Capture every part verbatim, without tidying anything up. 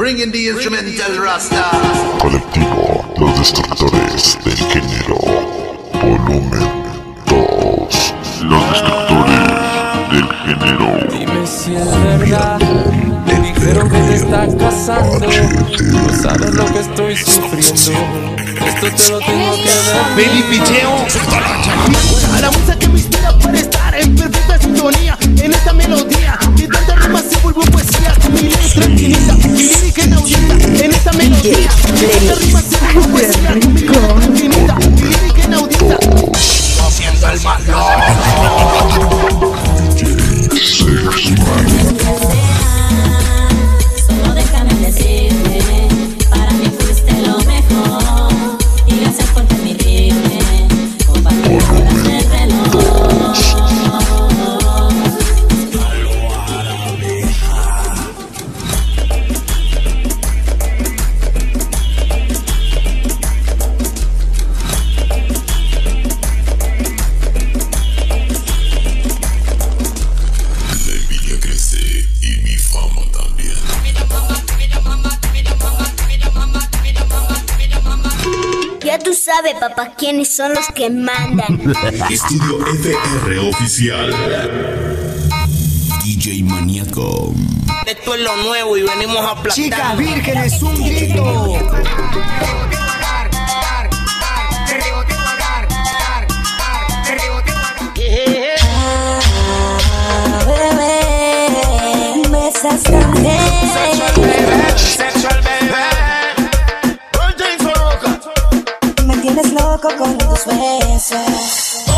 Bringing the instrumental Rasta. Colectivo, los destructores del género. Volumen dos. Los destructores del género. Dime si es verdad. Te dijeron que te estás casando. No sabes lo que estoy sufriendo. Esto te lo tengo que dar. Baby picheo. A la musa que me inspira para estar en perfecta sintonía. En esta melodía de tanta rima se volvió poesía. Mi letra tranquiliza, mi lírica enaudienta. En esta melodía de tanta rima se volvió poesía. Mi letra tranquiliza, mi lírica enaudienta. No siento el malo. Solo déjame decirte, para mí fuiste lo mejor. Sabe papá quiénes son los que mandan. Estudio F R Oficial. D J Maníaco. Esto es lo nuevo y venimos a aplastar. Chicas vírgenes, un grito. Con tus besos. Oh.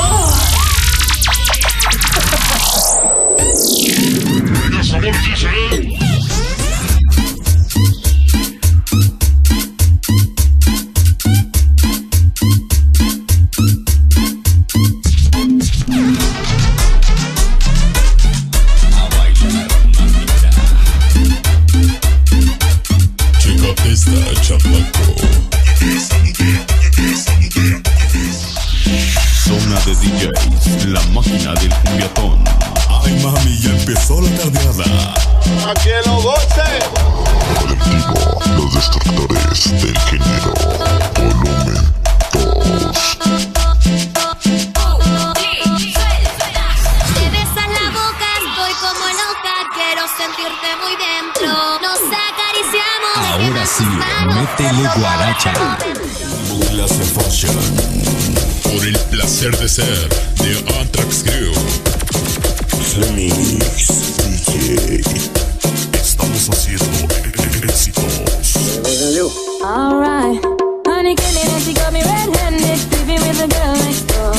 Check out this that chamaco. Zona de D Js, la máquina del cumbiatón. Ay mami, ya empezó la tardeada. ¡A que lo goce! Colectivo, los destructores del género. Volumen dos. Te besas la boca, estoy como loca. Quiero sentirte muy dentro. Nos acariciamos. Ahora sí, métele guaracha. Clase fashion. Por el placer de ser de Anthrax Crew. Feminix D J. Estamos haciendo éxitos. Alright, honey, give me that, she got me red-handed, creeping with the girl next door.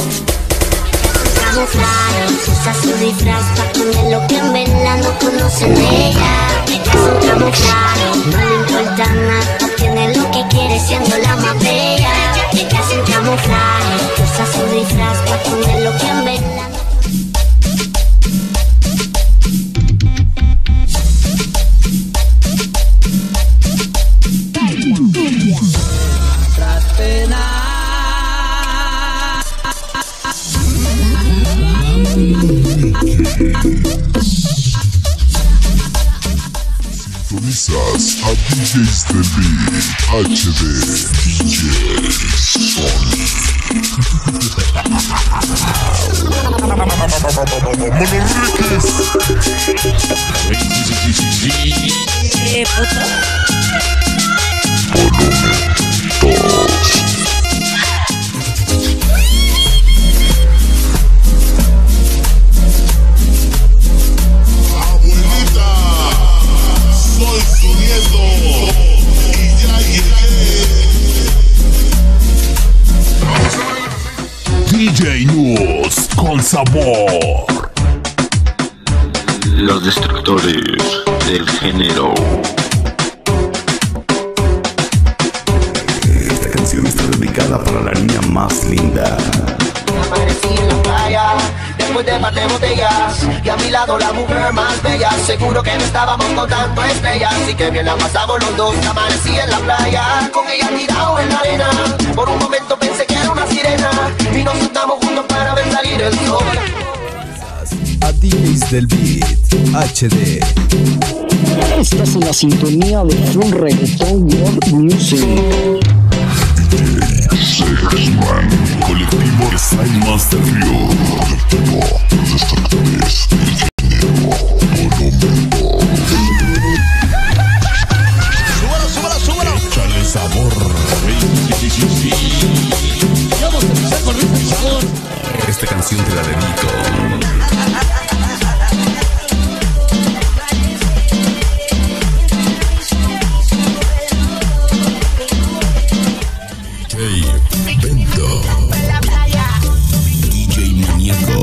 Camuflaje, usa su disfraz para poner lo que en vela no conocen de ella. Es un camuflaje, no le importa nada, obtiene lo que quiere siendo la más bella. Ella es un camuflaje, usa su disfraz para poner lo que en vela. Sintonizas a D Js de B, H D, D J Sony. D J News con sabor. Los destructores del género. Esta canción está dedicada para la niña más linda. Amanecí en la playa, después de par de botellas, y a mi lado la mujer más bella. Seguro que no estábamos contando estrellas, así que bien la pasamos los dos. Amanecí en la playa, con ella tirado en la arena. Por un momento pensé que era una sirena. Y nos juntamos juntos para ver salir el sol. A D Js del Beat H D. Estás en la sintonía de Fun Reggaeton World Music. Colectivo de Sidemas del Río. Colectivo Los Destructores del Género. Monumento. Súbalo, súbalo, súbalo. Échale sabor. Vamos a empezar con este sabor. Esta canción te la dedico. D J Maníaco.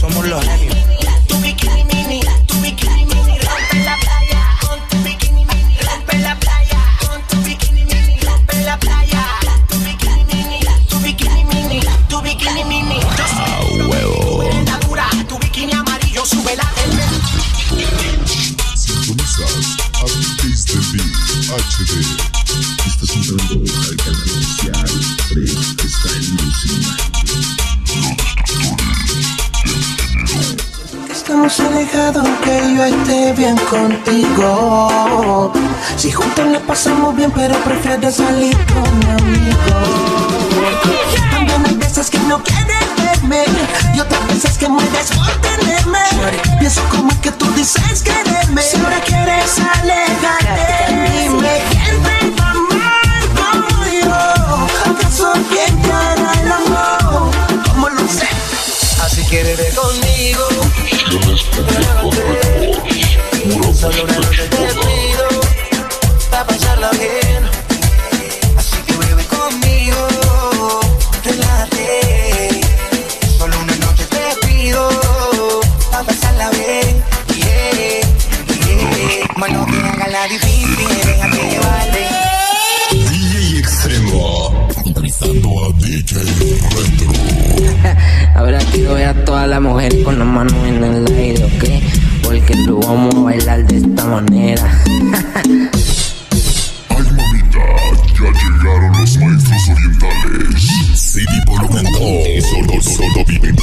Somos los genios. Estamos alejados, que yo esté bien contigo. Si juntos la pasamos bien, pero prefiero salir con mi amigo. También hay veces que no quieres verme y otras veces que mueres por tenerme. Pienso como que tú dices quererme, si ahora quieres alejarte de mí, me quieres amar como yo. ¿Acaso bien para el amor? ¿Cómo lo sé? Así quieres ver conmigo. Yo respeto, solo una noche te pido pa' pasarla bien. Así que bebe conmigo, relájate. Solo una noche te pido pa' pasarla bien. Yeah, yeah. Mano, que haga la difícil, déjate llevarle. D J Extremo, utilizando a D J Retro. Ahora quiero ver a toda la mujer con las manos en el aire, ¿ok? Porque lo vamos a bailar de esta manera. Ay, mamita, ya llegaron los maestros orientales. Sí, por lo tanto, solo, solo viven.